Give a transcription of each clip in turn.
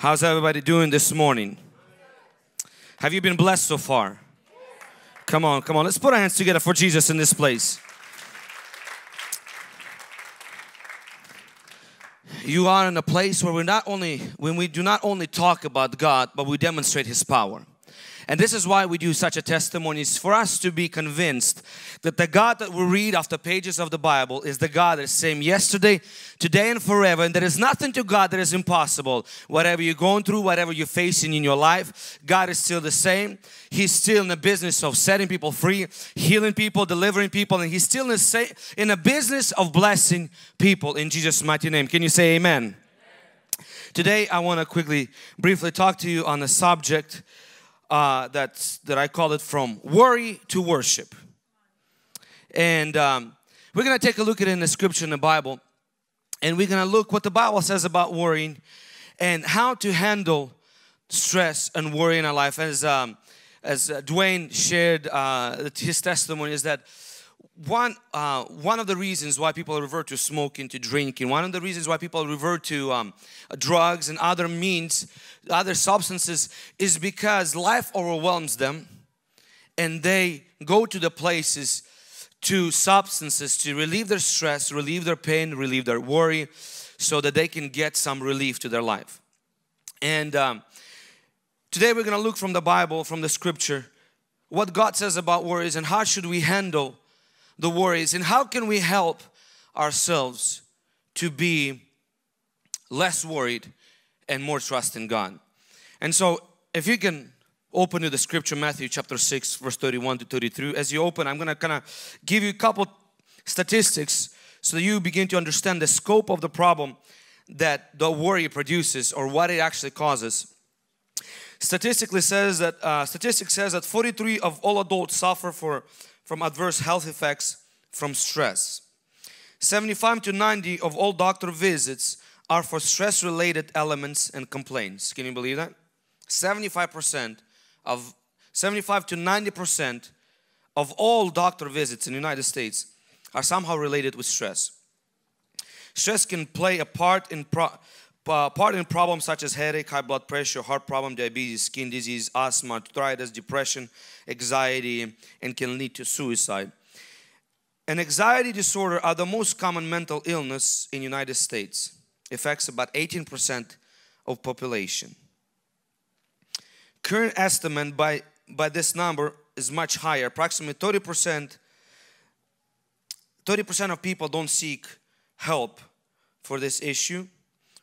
How's everybody doing this morning? Have you been blessed so far? Come on, come on. Let's put our hands together for Jesus in this place. You are in a place where we do not only talk about God, but we demonstrate His power. And this is why we do such a testimony, is for us to be convinced that the God that we read off the pages of the Bible is the God that is same yesterday, today, and forever. And there is nothing to God that is impossible. Whatever you're going through, whatever you're facing in your life, God is still the same. He's still in the business of setting people free, healing people, delivering people. And He's still in the business of blessing people in Jesus' mighty name. Can you say amen? Amen. Today I want to briefly talk to you on the subject that I call it from worry to worship. And we're going to take a look at it in the scripture in the Bible. And we're going to look what the Bible says about worrying and how to handle stress and worry in our life. As Dwayne shared his testimony, is that one of the reasons why people revert to smoking, to drinking, one of the reasons why people revert to drugs and other means, other substances, is because life overwhelms them and they go to the places, to substances, to relieve their stress, relieve their pain, relieve their worry, so that they can get some relief to their life. And today we're going to look from the Bible, from the scripture, what God says about worries and how should we handle the worries and how can we help ourselves to be less worried and more trust in God. And so if you can open to the scripture, Matthew chapter 6 verse 31 to 33. As you open, I'm going to kind of give you a couple statistics so that you begin to understand the scope of the problem that the worry produces or what it actually causes. Statistics says that 43% of all adults suffer from adverse health effects from stress. 75 to 90% of all doctor visits are for stress-related elements and complaints. Can you believe that? 75 to 90% of all doctor visits in the United States are somehow related with stress. Stress can play a part in problems such as headache, high blood pressure, heart problem, diabetes, skin disease, asthma, arthritis, depression, anxiety, and can lead to suicide. And anxiety disorder are the most common mental illness in the United States. Affects about 18% of population. Current estimate by this number is much higher. Approximately 30% of people don't seek help for this issue.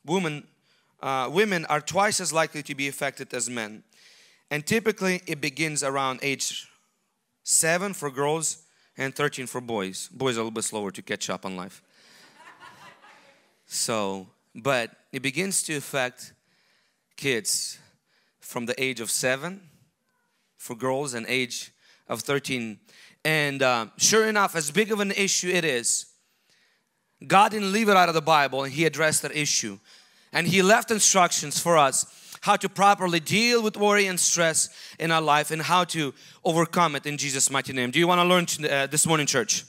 Women are twice as likely to be affected as men. And typically it begins around age 7 for girls and 13 for boys. Boys are a little bit slower to catch up on life. But it begins to affect kids from the age of 7 for girls and age of 13. And sure enough, as big of an issue it is, God didn't leave it out of the Bible, and He addressed that issue. And He left instructions for us how to properly deal with worry and stress in our life and how to overcome it in Jesus' mighty name. Do you want to learn this morning, church?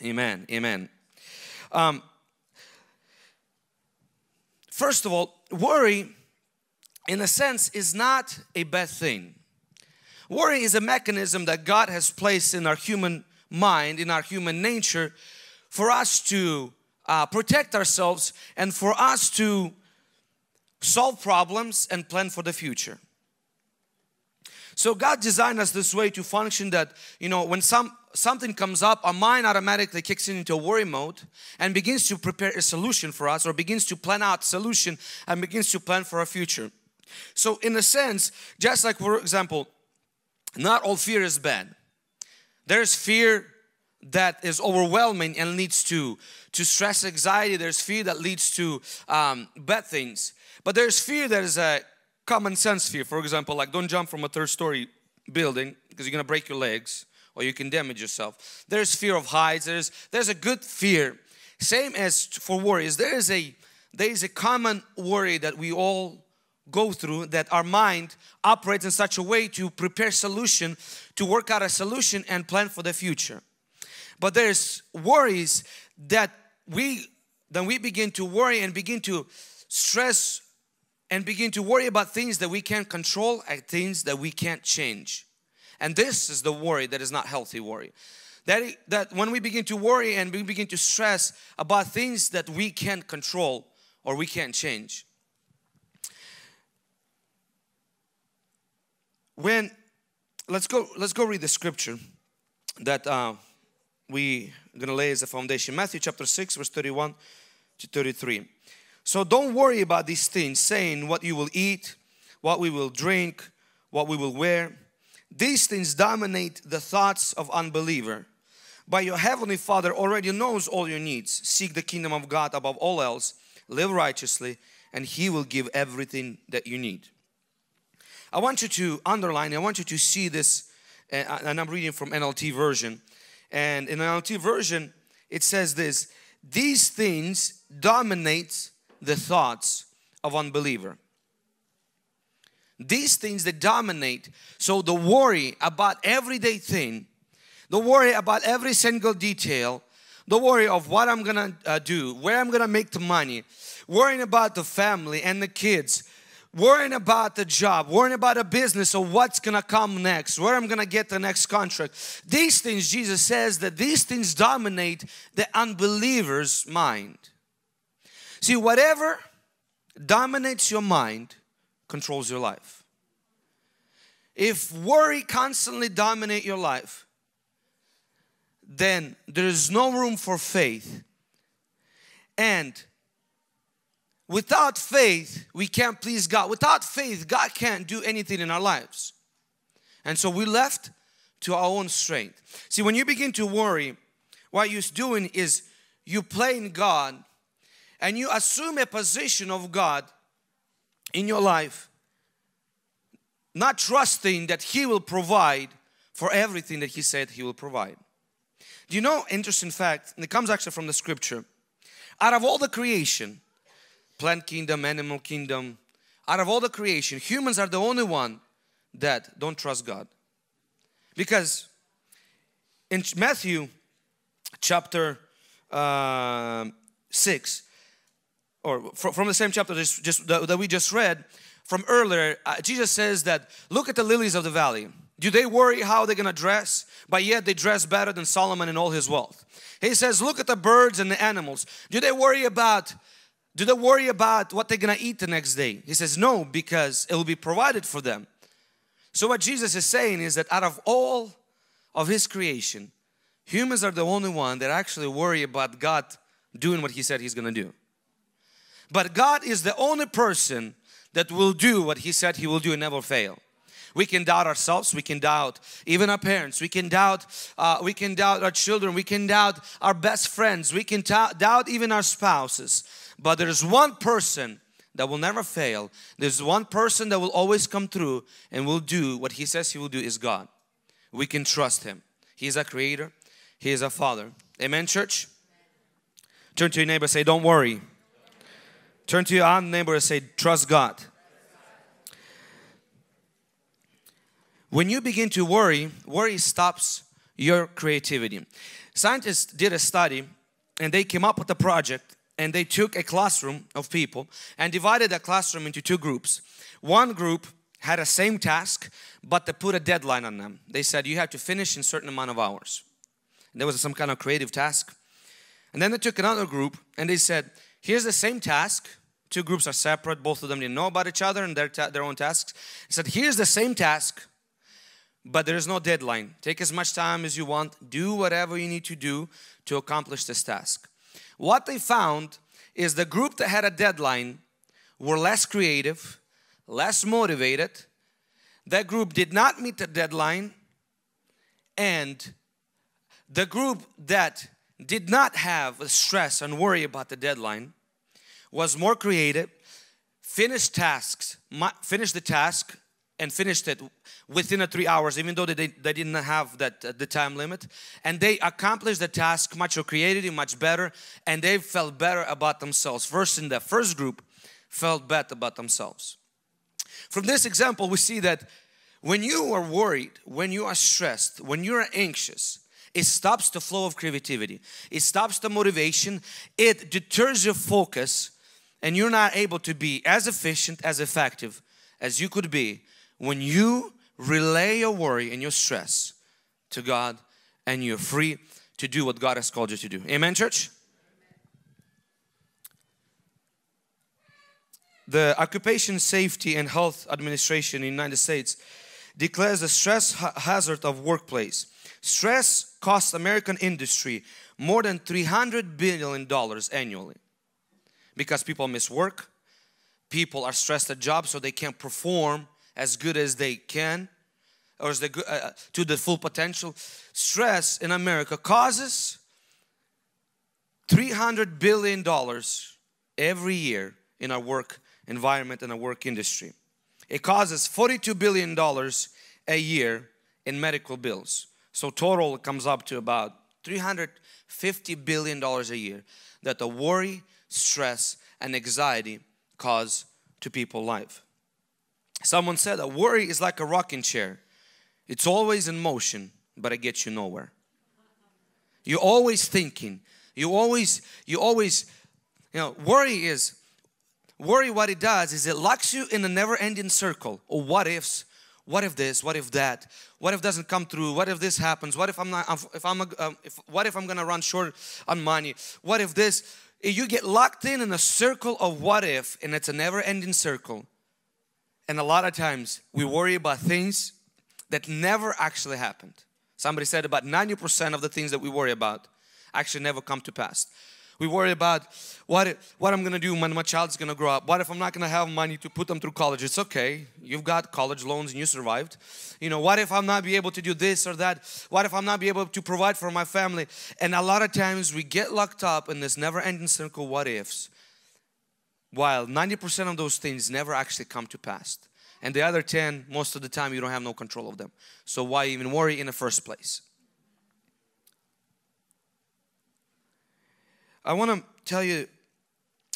Yes. Amen. Amen. First of all, worry, in a sense, is not a bad thing. Worry is a mechanism that God has placed in our human mind, in our human nature, for us to protect ourselves and for us to solve problems and plan for the future. So God designed us this way to function that, you know, when something comes up, our mind automatically kicks into worry mode and begins to prepare a solution for us, or begins to plan out solution and begins to plan for our future. So in a sense, just like, for example, not all fear is bad. There's fear that is overwhelming and leads to stress, anxiety. There's fear that leads to bad things. But there's fear that is a common sense fear. For example, like, don't jump from a third-story building because you're going to break your legs or you can damage yourself. There's fear of heights. There's a good fear. Same as for worries. There is a common worry that we all go through, that our mind operates in such a way to prepare solution, to work out a solution and plan for the future. But there's worries that we begin to worry and begin to stress and begin to worry about things that we can't control and things that we can't change. And this is the worry that is not healthy worry. That when we begin to worry and we begin to stress about things that we can't control or we can't change. Let's go read the scripture that we're going to lay as a foundation. Matthew chapter 6, verse 31 to 33. So don't worry about these things, saying what you will eat, what we will drink, what we will wear. These things dominate the thoughts of unbeliever. But your heavenly Father already knows all your needs. Seek the kingdom of God above all else. Live righteously, and He will give everything that you need. I want you to underline, I want you to see this, and I'm reading from NLT version. And in NLT version, it says this: these things dominate the thoughts of unbeliever. These things that dominate, so the worry about everyday thing, the worry about every single detail, the worry of what I'm gonna do, where I'm gonna make the money, worrying about the family and the kids, worrying about the job, worrying about a business or what's going to come next, where I'm going to get the next contract. These things, Jesus says that these things dominate the unbeliever's mind. See, whatever dominates your mind controls your life. If worry constantly dominates your life, then there is no room for faith. And without faith, we can't please God. Without faith, God can't do anything in our lives. And so we're left to our own strength. See, when you begin to worry, what you're doing is you playing God and you assume a position of God in your life, not trusting that He will provide for everything that He said He will provide. Do you know, interesting fact, and it comes actually from the scripture, out of all the creation, plant kingdom, animal kingdom, out of all the creation, humans are the only one that don't trust God. Because in Matthew chapter 6, or from the same chapter that we just read from earlier, Jesus says that, look at the lilies of the valley. Do they worry how they're going to dress? But yet they dress better than Solomon in all his wealth. He says, look at the birds and the animals. Do they worry about what they're going to eat the next day? He says, no, because it will be provided for them. So what Jesus is saying is that out of all of His creation, humans are the only one that actually worry about God doing what He said He's going to do. But God is the only person that will do what He said He will do and never fail. We can doubt ourselves, we can doubt even our parents, we can doubt our children, we can doubt our best friends, we can doubt even our spouses. But there is one person that will never fail. There's one person that will always come through and will do what He says He will do, is God. We can trust Him. He is our creator. He is our Father. Amen, church? Turn to your neighbor and say, don't worry. Turn to your neighbor and say, trust God. When you begin to worry, worry stops your creativity. Scientists did a study and they came up with a project. And they took a classroom of people and divided the classroom into two groups. One group had the same task, but they put a deadline on them. They said, you have to finish in a certain amount of hours. And there was some kind of creative task. And then they took another group and they said, here's the same task. Two groups are separate. Both of them didn't know about each other and their own tasks. They said, here's the same task, but there is no deadline. Take as much time as you want. Do whatever you need to do to accomplish this task. What they found is the group that had a deadline were less creative, less motivated. That group did not meet the deadline. And the group that did not have stress and worry about the deadline was more creative, finished the task and finished it within the 3 hours, even though they didn't have the time limit. And they accomplished the task much more creatively, much better, and they felt better about themselves. First, in the first group, felt bad about themselves. From this example, we see that when you are worried, when you are stressed, when you are anxious, it stops the flow of creativity. It stops the motivation. It deters your focus. and you're not able to be as efficient, as effective as you could be when you relay your worry and your stress to God, and you're free to do what God has called you to do. Amen, church? The Occupational Safety and Health Administration in the United States declares the stress hazard of workplace. Stress costs American industry more than $300 billion annually, because people miss work, people are stressed at jobs so they can't perform as good as they can or as to the full potential. Stress in America causes $300 billion every year in our work environment and our work industry. It causes $42 billion a year in medical bills. So total it comes up to about $350 billion a year that the worry, stress, and anxiety cause to people's life. Someone said that worry is like a rocking chair. It's always in motion, but it gets you nowhere. You're always thinking. Worry, what it does is it locks you in a never-ending circle of what ifs. What if this? What if that? What if doesn't come through? What if this happens? What if I'm gonna run short on money? What if this? You get locked in a circle of what if, and it's a never-ending circle. And a lot of times we worry about things that never actually happened. Somebody said about 90% of the things that we worry about actually never come to pass. We worry about what I'm going to do when my child's going to grow up. What if I'm not going to have money to put them through college? It's okay. You've got college loans and you survived. You know, what if I'm not be able to do this or that? What if I'm not be able to provide for my family? And a lot of times we get locked up in this never-ending circle what ifs, while 90% of those things never actually come to pass. And the other 10, most of the time you don't have no control of them. So why even worry in the first place? I want to tell you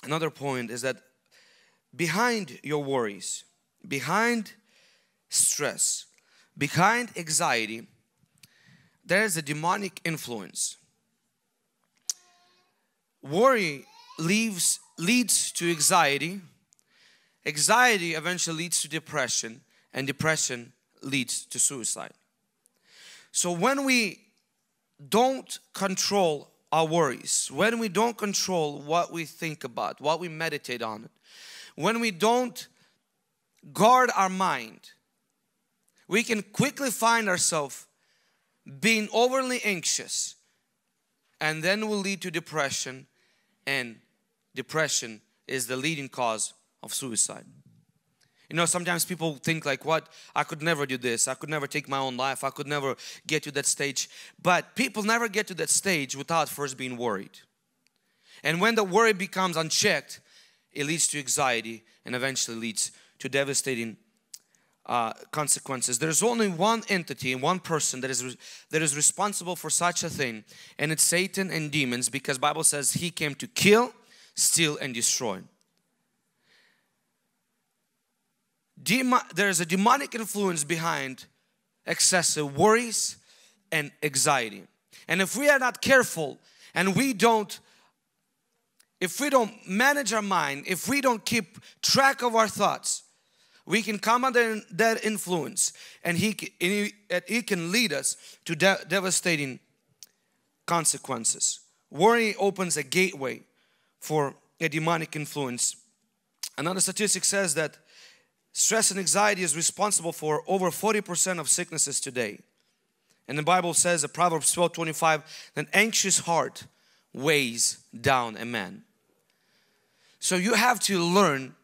another point is that behind your worries, behind stress, behind anxiety, there is a demonic influence. Worry leads to anxiety. Anxiety eventually leads to depression, and depression leads to suicide. So when we don't control our worries, when we don't control what we think about, what we meditate on, when we don't guard our mind, we can quickly find ourselves being overly anxious, and then will lead to depression, and depression is the leading cause of suicide. You know, sometimes people think like, what? I could never do this. I could never take my own life. I could never get to that stage. But people never get to that stage without first being worried. And when the worry becomes unchecked, it leads to anxiety and eventually leads to devastating consequences. There's only one entity and one person that is responsible for such a thing, and it's Satan and demons, because the Bible says he came to kill, steal, and destroy. There is a demonic influence behind excessive worries and anxiety. And if we are not careful and if we don't manage our mind, if we don't keep track of our thoughts, we can come under that influence, and it can lead us to devastating consequences. Worry opens a gateway for a demonic influence. Another statistic says that stress and anxiety is responsible for over 40% of sicknesses today. And the Bible says in Proverbs 12:25, an anxious heart weighs down a man. So you have to learn.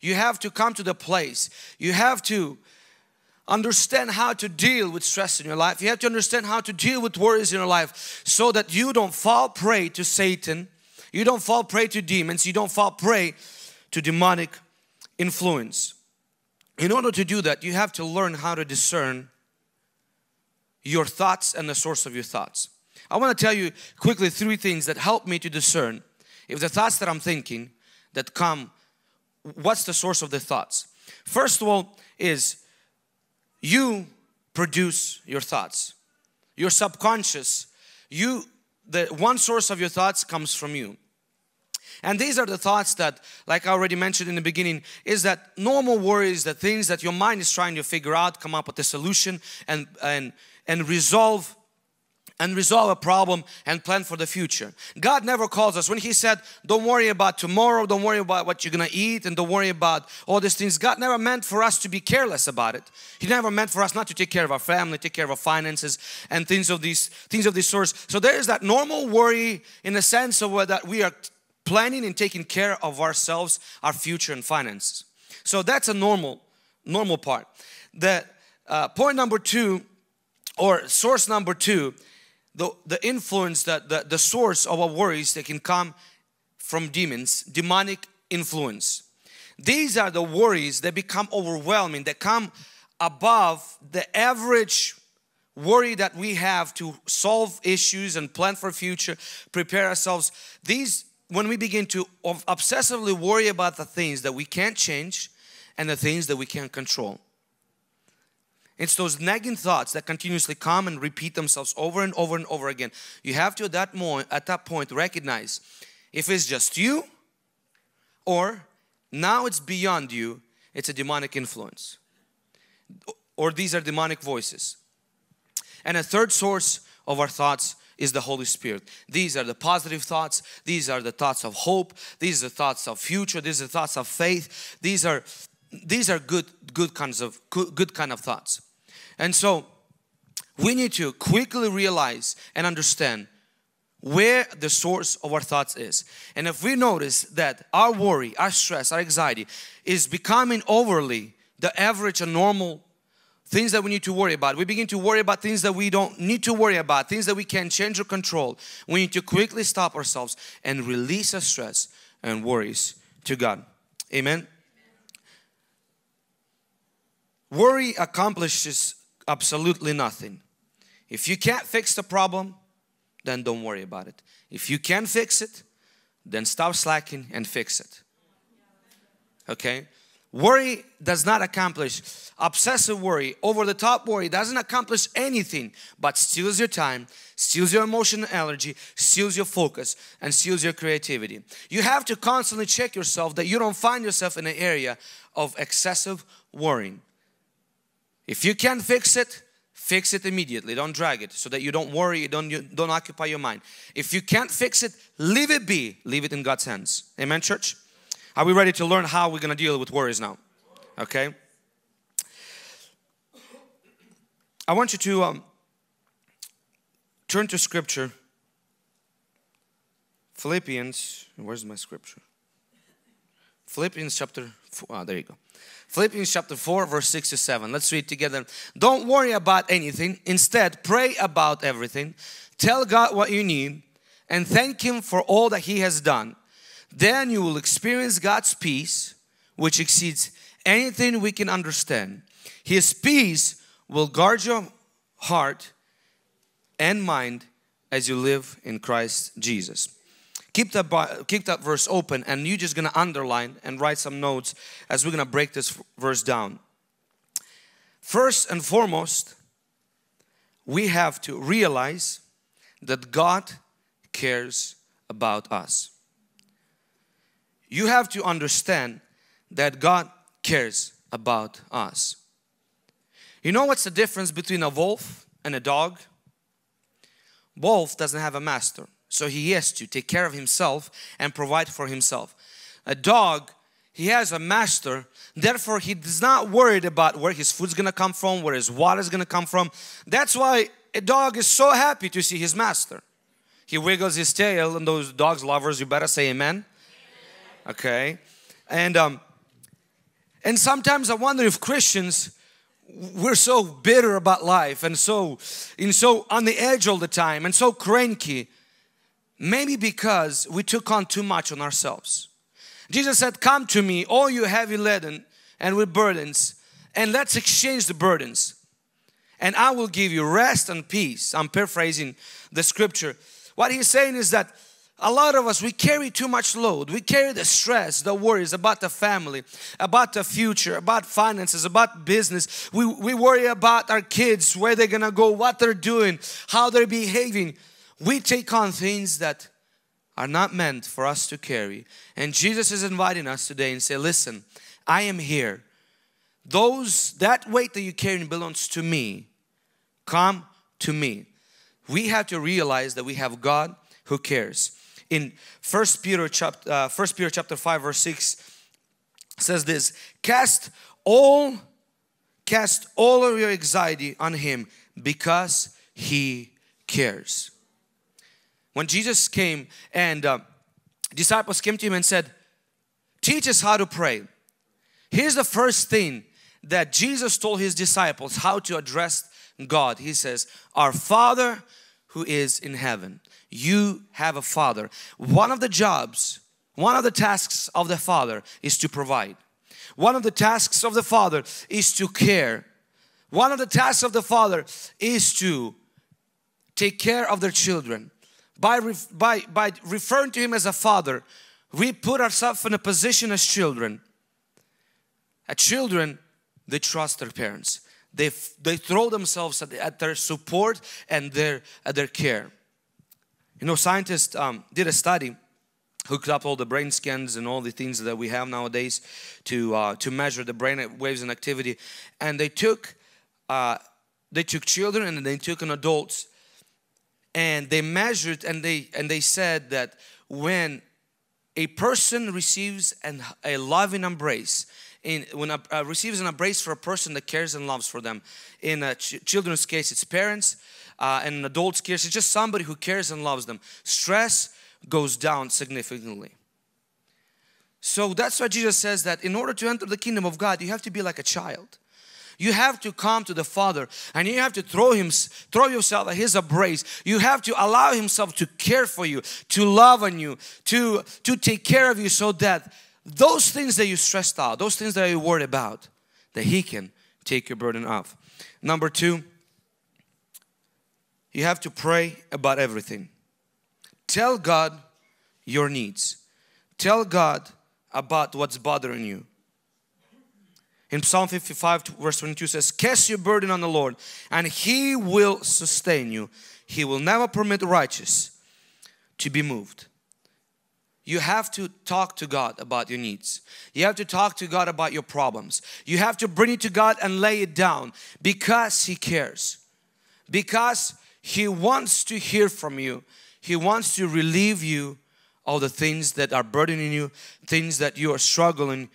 You have to come to the place. You have to understand how to deal with stress in your life. You have to understand how to deal with worries in your life, so that you don't fall prey to Satan. You don't fall prey to demons. You don't fall prey to demonic influence. In order to do that, you have to learn how to discern your thoughts and the source of your thoughts. I want to tell you quickly 3 things that help me to discern if the thoughts that I'm thinking that come, what's the source of the thoughts. First of all is you produce your thoughts. Your subconscious, the one source of your thoughts comes from you. And these are the thoughts that, like I already mentioned in the beginning, is that normal worries, the things that your mind is trying to figure out, come up with a solution and resolve a problem and plan for the future. God never calls us. When He said, don't worry about tomorrow, don't worry about what you're going to eat, and don't worry about all these things, God never meant for us to be careless about it. He never meant for us not to take care of our family, take care of our finances, and things of this sort. So there is that normal worry in the sense of whether we are planning and taking care of ourselves, our future, and finances. So that's a normal part. The point number two, or source number two, the influence, that the source of our worries, that can come from demons, demonic influence. These are the worries that become overwhelming, that come above the average worry that we have to solve issues and plan for future, prepare ourselves. These, when we begin to obsessively worry about the things that we can't change and the things that we can't control. It's those nagging thoughts that continuously come and repeat themselves over and over and over again. You have to, at that point, recognize if it's just you or now it's beyond you, it's a demonic influence. Or these are demonic voices. And a third source of our thoughts is the Holy Spirit. These are the positive thoughts. These are the thoughts of hope. These are the thoughts of future. These are the thoughts of faith. These are good kind of thoughts. And so we need to quickly realize and understand where the source of our thoughts is. And if we notice that our worry, our stress, our anxiety is becoming overly the average and normal things that we need to worry about, we begin to worry about things that we don't need to worry about, things that we can't change or control, we need to quickly stop ourselves and release our stress and worries to God. Amen. Worry accomplishes absolutely nothing. If you can't fix the problem, then don't worry about it. If you can fix it, then stop slacking and fix it. Okay? Worry does not accomplish. Obsessive worry, over-the-top worry doesn't accomplish anything but steals your time, steals your emotional energy, steals your focus, and steals your creativity. You have to constantly check yourself that you don't find yourself in an area of excessive worrying. If you can fix it immediately. Don't drag it so that you don't worry, you don't occupy your mind. If you can't fix it, leave it be. Leave it in God's hands. Amen, church? Are we ready to learn how we're going to deal with worries now? Okay. I want you to turn to Scripture. Philippians, where's my Scripture? Philippians chapter 4, there you go. Philippians chapter 4, verse 6 to 7. Let's read together. Don't worry about anything. Instead, pray about everything. Tell God what you need and thank Him for all that He has done. Then you will experience God's peace, which exceeds anything we can understand. His peace will guard your heart and mind as you live in Christ Jesus. Keep that verse open, and you're just going to underline and write some notes as we're going to break this verse down. First and foremost, we have to realize that God cares about us. You have to understand that God cares about us. You know what's the difference between a wolf and a dog? Wolf doesn't have a master. So he has to take care of himself and provide for himself. A dog, he has a master. Therefore, he is not worried about where his food's going to come from, where his water's going to come from. That's why a dog is so happy to see his master. He wiggles his tail, and those dogs lovers, you better say amen. Okay. And sometimes I wonder if Christians, we're so bitter about life and so on the edge all the time and so cranky. Maybe because we took on too much on ourselves. Jesus said, come to me, all you heavy laden and with burdens, and let's exchange the burdens. And I will give you rest and peace. I'm paraphrasing the Scripture. What He's saying is that a lot of us, we carry too much load. We carry the stress, the worries about the family, about the future, about finances, about business. We worry about our kids, where they're going to go, what they're doing, how they're behaving. We take on things that are not meant for us to carry. And Jesus is inviting us today and say, listen, I am here. That weight that you're carrying belongs to me. Come to me. We have to realize that we have God who cares. In 1 Peter chapter 5 verse 6 says this, cast all of your anxiety on Him because He cares. When Jesus came and disciples came to Him and said, teach us how to pray. Here's the first thing that Jesus told His disciples how to address God. He says, our Father who is in heaven. You have a Father. One of the tasks of the Father is to provide. One of the tasks of the Father is to care. One of the tasks of the Father is to take care of their children. By referring to Him as a Father, we put ourselves in a position as children. As children, they trust their parents. They throw themselves at their support and at their care. You know, scientists did a study, hooked up all the brain scans and all the things that we have nowadays to measure the brain waves and activity. And they took children and they took adults, and they measured, and they said that when a person receives a loving embrace, receives an embrace for a person that cares and loves for them. In children's case, it's parents, and in adults' case, it's just somebody who cares and loves them. Stress goes down significantly. So that's why Jesus says that in order to enter the kingdom of God, you have to be like a child. You have to come to the Father and you have to throw yourself at His embrace. You have to allow Himself to care for you, to love on you, to take care of you, so that those things that you stressed out, those things that you're worried about, that He can take your burden off. Number two, you have to pray about everything. Tell God your needs. Tell God about what's bothering you. In Psalm 55 verse 22 says, cast your burden on the Lord and He will sustain you. He will never permit righteous to be moved. You have to talk to God about your needs. You have to talk to God about your problems. You have to bring it to God and lay it down because He cares. Because He wants to hear from you. He wants to relieve you of the things that are burdening you, things that you are struggling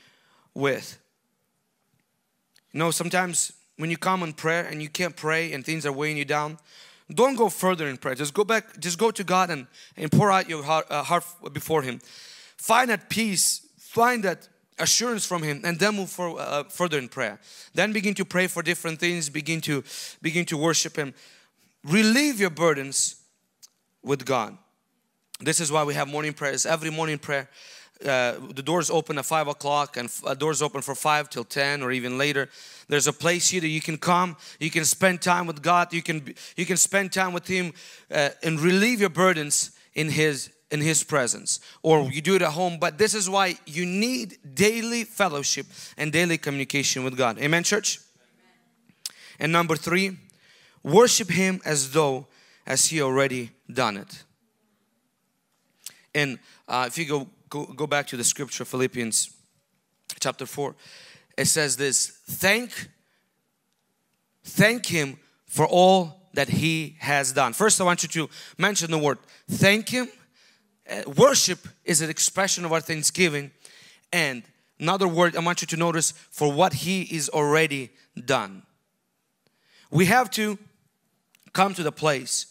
with. You know, sometimes when you come in prayer and you can't pray and things are weighing you down, don't go further in prayer. Just go back, just go to God and pour out your heart before Him. Find that peace, find that assurance from Him, and then move further in prayer. Then begin to pray for different things, begin to worship Him. Relieve your burdens with God. This is why we have morning prayers. Every morning prayer, the doors open at 5 o'clock and doors open for 5 till 10 or even later. There's a place here that you can come, you can spend time with God, you can spend time with Him and relieve your burdens in His presence. Or you do it at home, but this is why you need daily fellowship and daily communication with God. Amen, church? Amen. And number three, worship Him as He already done it. And if you go back to the scripture, Philippians chapter 4, it says this, thank Him for all that He has done. First, I want you to mention the word thank Him. Worship is an expression of our thanksgiving. And another word I want you to notice, for what He is already done. We have to come to the place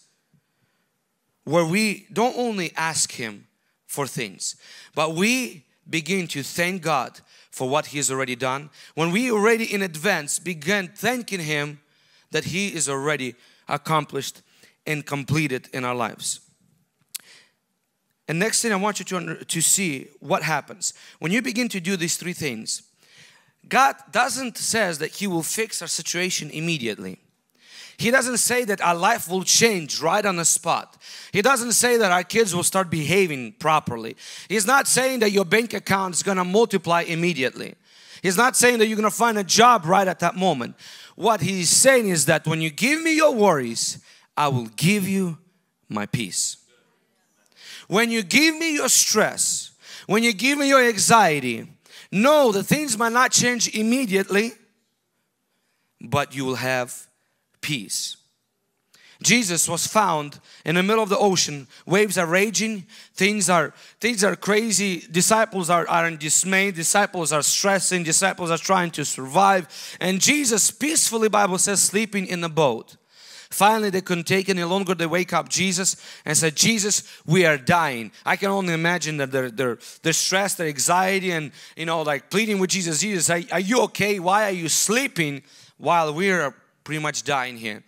where we don't only ask Him for things, but we begin to thank God for what He has already done. When we already in advance begin thanking Him that He is already accomplished and completed in our lives. And next thing I want you to see what happens. When you begin to do these three things, God doesn't say that He will fix our situation immediately. He doesn't say that our life will change right on the spot. He doesn't say that our kids will start behaving properly. He's not saying that your bank account is going to multiply immediately. He's not saying that you're going to find a job right at that moment. What He's saying is that when you give me your worries, I will give you my peace. When you give me your stress, when you give me your anxiety, no, the things might not change immediately, but you will have peace. Jesus was found in the middle of the ocean. Waves are raging. Things are crazy. Disciples are in dismay. Disciples are stressing. Disciples are trying to survive. And Jesus peacefully, Bible says, sleeping in the boat. Finally, they couldn't take any longer. They wake up Jesus and said, Jesus, we are dying. I can only imagine that their stress, their anxiety, and, you know, like pleading with Jesus. Jesus, are you okay? Why are you sleeping while we are pretty much dying here?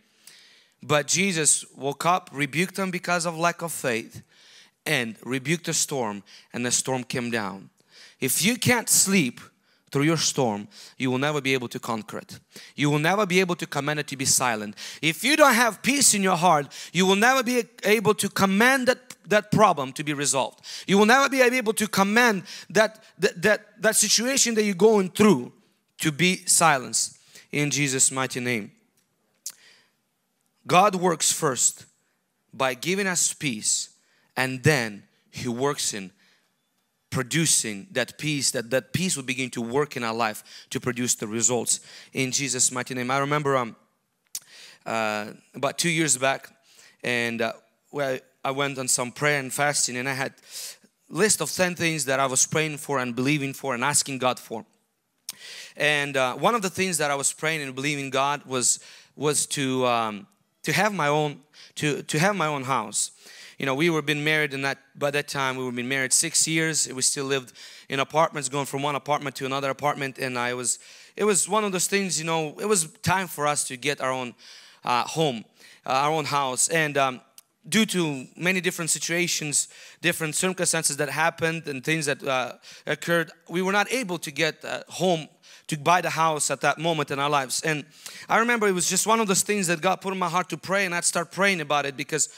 But Jesus woke up, rebuked them because of lack of faith, and rebuked the storm, and the storm came down. If you can't sleep through your storm, you will never be able to conquer it. You will never be able to command it to be silent. If you don't have peace in your heart, you will never be able to command that problem to be resolved. You will never be able to command that situation that you're going through to be silenced. In Jesus' mighty name. God works first by giving us peace, and then He works in producing that peace, that peace will begin to work in our life to produce the results in Jesus' mighty name. I remember about 2 years back, and where I went on some prayer and fasting, and I had a list of 10 things that I was praying for and believing for and asking God for. And one of the things that I was praying and believing God was to have my own to have my own house. You know, we were been married, and by that time we were been married 6 years. We still lived in apartments, going from one apartment to another apartment. And it was one of those things. You know, it was time for us to get our own home, our own house. And due to many different situations, different circumstances that happened, and things that occurred, we were not able to get home, to buy the house at that moment in our lives. And I remember it was just one of those things that God put in my heart to pray, and I'd start praying about it because,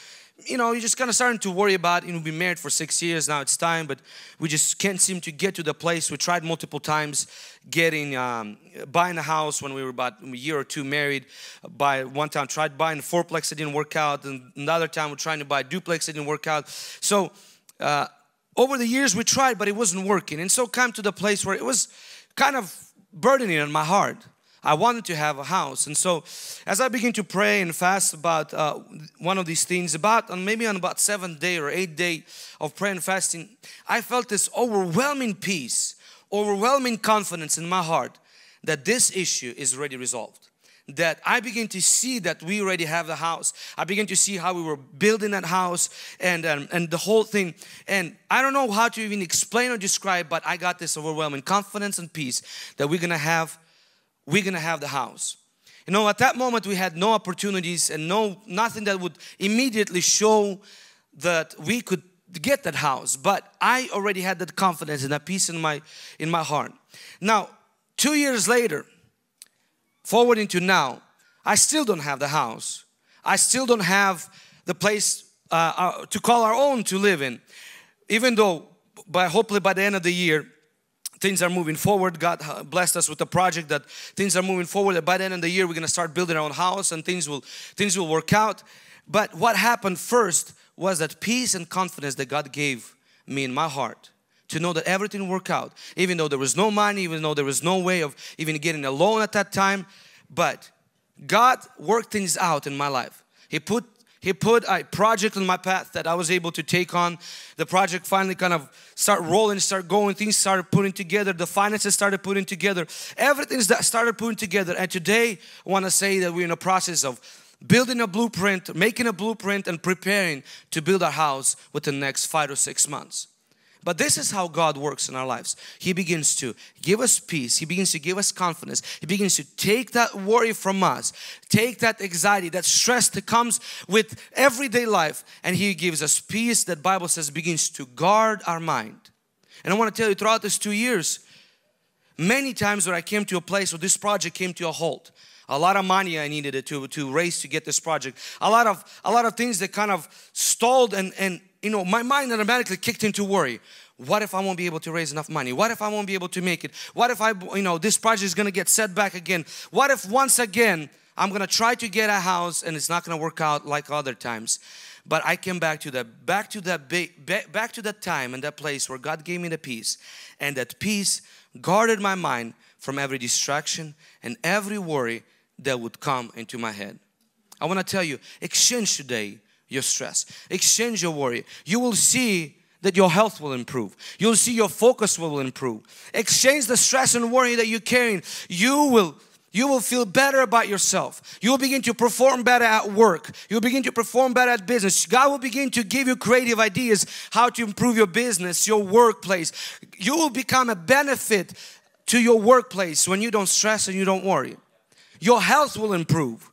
you know, you're just kind of starting to worry about, you know, we've been married for 6 years, now it's time, but we just can't seem to get to the place. We tried multiple times getting, buying a house when we were about a year or two married. By one time tried buying a fourplex, it didn't work out. And another time we're trying to buy a duplex, it didn't work out. So over the years we tried, but it wasn't working. And so came to the place where it was kind of burdening in my heart. I wanted to have a house. And so as I began to pray and fast about one of these things, on about 7th day or 8th day of prayer and fasting, I felt this overwhelming peace, overwhelming confidence in my heart that this issue is already resolved. That I began to see that we already have the house. I began to see how we were building that house and the whole thing. And I don't know how to even explain or describe, but I got this overwhelming confidence and peace that we're gonna have the house. You know, at that moment we had no opportunities and nothing that would immediately show that we could get that house. But I already had that confidence and that peace in my heart. Now, 2 years later, forward into now, I still don't have the house. I still don't have the place to call our own to live in. Even though, hopefully by the end of the year, things are moving forward. God blessed us with a project that things are moving forward. And by the end of the year, we're going to start building our own house, and things will work out. But what happened first was that peace and confidence that God gave me in my heart, to know that everything worked out, even though there was no money, even though there was no way of even getting a loan at that time. But God worked things out in my life. He put a project on my path that I was able to take on. The project finally kind of started rolling, started going. Things started putting together. The finances started putting together. Everything started putting together. And today I want to say that we're in the process of building a blueprint, making a blueprint, and preparing to build our house within the next 5 or 6 months. But this is how God works in our lives. He begins to give us peace. He begins to give us confidence. He begins to take that worry from us, take that anxiety, that stress that comes with everyday life. And He gives us peace that Bible says begins to guard our mind. And I want to tell you, throughout these 2 years, many times when I came to a place where this project came to a halt, a lot of money I needed it to raise to get this project, a lot of things that kind of stalled, and you know, my mind automatically kicked into worry. What if I won't be able to raise enough money? What if I won't be able to make it? What if this project is going to get set back again? What if once again I'm going to try to get a house and it's not going to work out like other times? But I came back to that time and that place where God gave me the peace. And that peace guarded my mind from every distraction and every worry that would come into my head. I want to tell you, exchange today your stress. Exchange your worry. You will see that your health will improve. You'll see your focus will improve. Exchange the stress and worry that you're carrying. You will feel better about yourself. You will begin to perform better at work. You'll begin to perform better at business. God will begin to give you creative ideas how to improve your business, your workplace. You will become a benefit to your workplace when you don't stress and you don't worry. Your health will improve.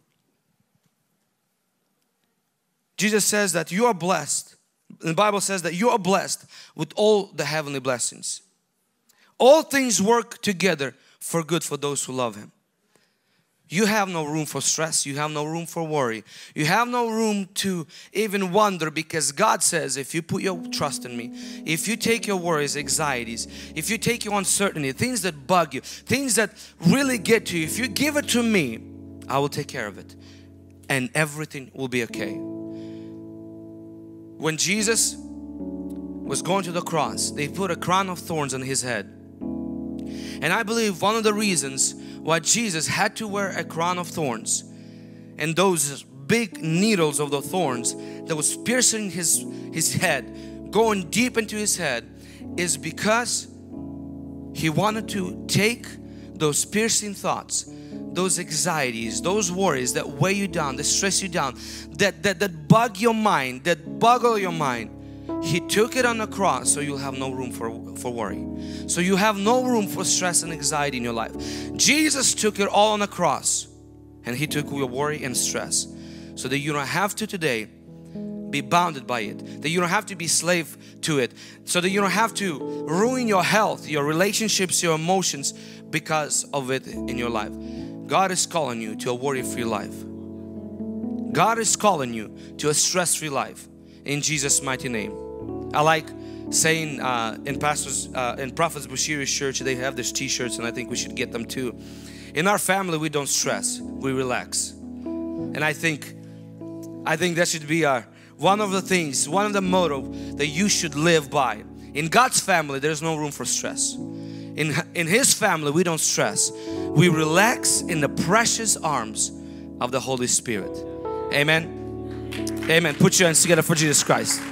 Jesus says that you are blessed. The Bible says that you are blessed with all the heavenly blessings. All things work together for good for those who love Him. You have no room for stress. You have no room for worry. You have no room to even wonder, because God says if you put your trust in me, if you take your worries, anxieties, if you take your uncertainty, things that bug you, things that really get to you, if you give it to me, I will take care of it and everything will be okay. When Jesus was going to the cross, they put a crown of thorns on His head. And I believe one of the reasons why Jesus had to wear a crown of thorns and those big needles of the thorns that was piercing his head, going deep into his head, is because He wanted to take those piercing thoughts, those anxieties, those worries that weigh you down, that stress you down, that bug your mind, that boggle your mind. He took it on the cross so you'll have no room for worry. So you have no room for stress and anxiety in your life. Jesus took it all on the cross, and He took your worry and stress so that you don't have to today be bounded by it, that you don't have to be slave to it, so that you don't have to ruin your health, your relationships, your emotions because of it in your life. God is calling you to a worry-free life. God is calling you to a stress-free life. In Jesus' mighty name. I like saying in Prophets Bushiri's church, they have these t-shirts, and I think we should get them too. In our family, we don't stress, we relax. And I think that should be one of the motive that you should live by. In God's family, there's no room for stress. In His family, we don't stress. We relax in the precious arms of the Holy Spirit. Amen. Amen. Put your hands together for Jesus Christ.